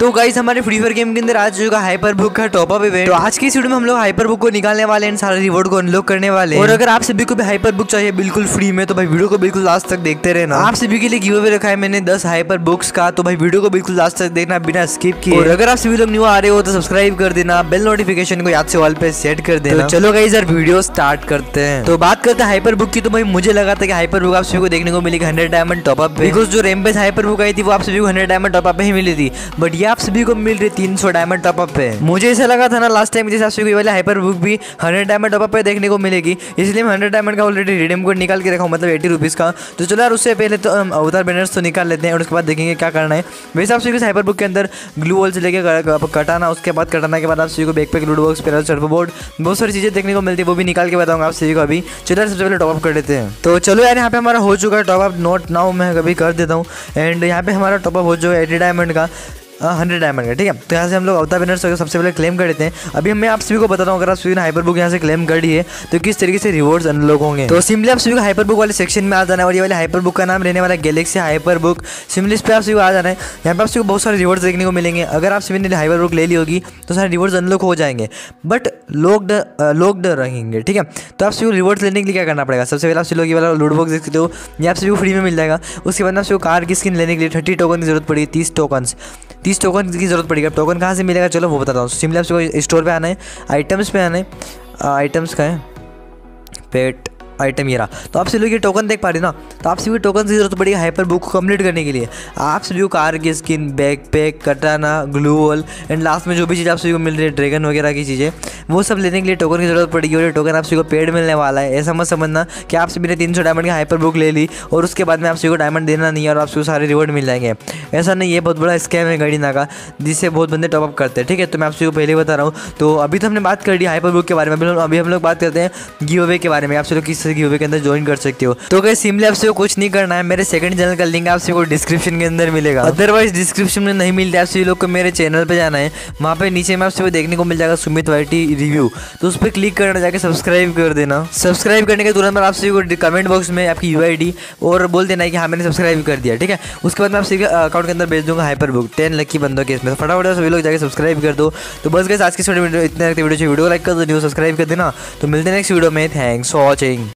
तो गाइस हमारे free fire game के अंदर आज जो हाइपर बुक का टॉपअप इवेंट, तो आज की इस वीडियो में हम लोग हाइपर बुक को निकालने वाले हैं, सारे रिवॉर्ड को अनलॉक करने वाले हैं। और अगर आप सभी को भी हाइपर बुक चाहिए बिल्कुल फ्री में, तो भाई वीडियो को बिल्कुल लास्ट तक देखते रहना। आप सभी के लिए गिव अवे रखा है मैंने 10 हाइपर बुक्स का, तो भाई वीडियो को बिल्कुल लास्ट तक देखना बिना स्किप किए। और अगर आप सभी लोग न्यू आ रहे हो तो सब्सक्राइब कर देना, बेल नोटिफिकेशन को याद से ऑल पे सेट कर देना। चलो गाइस यार वीडियो स्टार्ट करते हैं। तो बात करते हैं हाइपर बुक की, तो भाई मुझे लगा था कि हाइपर बुक आप सभी को देखने को मिलेगी 100 डायमंड टॉपअप, बिकॉज जो रैम्पेज हाइपर बुक आई थी वो आप सभी को 100 डायमंड टॉपअप पे ही मिली थी, बट ये आप सभी को मिल रही 300 डायमंड टॉपअप पे। मुझे ऐसा लगा था ना लास्ट टाइम जैसे आप सभी को वाला हाइपर बुक भी 100 डायमंड टॉपअप पे देखने को मिलेगी, इसलिए मैं 100 डायमंड का ऑलरेडी रिडीम कोड निकाल के रखा हूँ, मतलब 80 रुपीज़ का। तो चलो यार उससे पहले तो हम अवतार बैनर्स तो निकाल लेते हैं और उसके बाद देखेंगे क्या करना है। वैसे आप सभी को हाइपर बुक के अंदर ग्लू वॉल से लेकर कटाना, उसके बाद कटाना के बाद आप सभी को बैकपैक, लूट बॉक्स, पैरल सर्फो बोर्ड, बहुत सारी चीज़ें देखने को मिलती है, वो भी निकाल के बताऊँगा आप सभी को। अभी चलो यार सबसे पहले टॉपअप कर लेते हैं। तो चलो यार यहाँ पे हमारा हो चुका है टॉपअप, नोट नाउ मैं कभी कर देता हूँ। एंड यहाँ पे हमारा टॉपअप हो चुका है 80 डायमंड का, 100 डायमंड का, ठीक है। तो यहाँ से हम लोग अवतार बैनर्स को सबसे पहले क्लेम कर देते हैं। अभी मैं आप सभी को बता रहा हूँ अगर आप सभी ने हाइपर बुक यहाँ से क्लेम कर दी है तो किस तरीके से रिवॉर्ड्स अनलॉक होंगे। तो सिंपली आप सभी को हाइपर बुक वाले सेक्शन में आ जाना है और ये वाले हाइपर बुक का नाम रहने वाला गैलेक्सी हाइपर बुक, सिंपली इस पर आप सभी को आ जाना है। यहाँ पर आप सभी को बहुत सारे रिवॉर्ड्स देखने को मिलेंगे। अगर आप सभी ने हाइपर बुक ले ली होगी तो सारे रिवॉर्ड्स अनलॉक हो जाएंगे, बट लॉक्ड रहेंगे, ठीक है। तो आप सभी को रिवॉर्ड्स लेने के लिए क्या करना पड़ेगा, सबसे पहले आप सभी लोग ये वाला लूट बॉक्स देख सकते हो, ये आप सभी को फ्री में मिल जाएगा। उसके बाद आप सभी को कार की स्किन लेने के लिए 30 टोकन की जरूरत पड़ेगी, 30 टोकन की जरूरत पड़ेगी। अब टोकन कहाँ से मिलेगा चलो वो बताता हूँ। सिंपली आपको स्टोर पे आना है, आइटम्स पे आना है, आइटम्स का है पेट आइटम ये रहा। तो आप सभी लोग ये टोकन देख पा रहे ना, तो आप सभी टोकन की जरूरत पड़ेगी हाइपर बुक को कंप्लीट करने के लिए। आप सभी को कार की skin, backpack, katana, glue wall and last में जो भी चीज़ आप सभी को मिल रही है ड्रैगन वगैरह की चीज़ें, वो सब लेने के लिए टोकन की जरूरत पड़ेगी। और ये टोकन आप सभी को पेड मिलने वाला है। ऐसा मत समझना कि आप सभी ने 300 डायमंड की हाइपर बुक ले ली और उसके बाद में आप सभी को डायमंड देना नहीं है और आप सभी को सारे रिवॉर्ड मिल जाएंगे, ऐसा नहीं। ये बहुत बड़ा स्कैम है गरीना का, जिससे बहुत बंदे टॉपअप करते हैं, ठीक है। तो मैं आप सभी को पहले बता रहा हूँ। तो अभी तो हमने बात कर ली हाइपर बुक के बारे में, अभी हम लोग बात करते हैं गिव अवे के बारे में, आप सभी लोग किस गिव अवे के अंदर ज्वाइन कर सकते हो। तो गाइस सिंपली आप सभी को कुछ नहीं करना है, मेरे सेकंड चैनल का लिंक आप सभी को डिस्क्रिप्शन के अंदर मिलेगा, अदरवाइज डिस्क्रिप्शन में नहीं मिलता। आप सभी लोग को मेरे चैनल पे जाना है, वहाँ पे नीचे में आप सभी को देखने को मिल जाएगा सुमित वाईटी रिव्यू, तो उस पर क्लिक करना, जाके सब्सक्राइब कर देना। सब्सक्राइब करने के तुरंत आप सभी को कमेंट बॉक्स में आपकी यूआईडी और बोल देना है कि हाँ मैंने सब्सक्राइब कर दिया, ठीक है। उसके बाद मैं आप सभी अकाउंट के अंदर भेज दूंगा हाइपर बुक 10 लकी बंदों के इसमें, फटाफट सभी लोग जाके सब्सक्राइब कर दो। तो बस गाइस आज की छोटी वीडियो इतने, वीडियो को लाइक कर दो, न्यू सब्सक्राइब कर देना। तो मिलते हैं नेक्स्ट वीडियो में, थैंक्स फॉर वॉचिंग।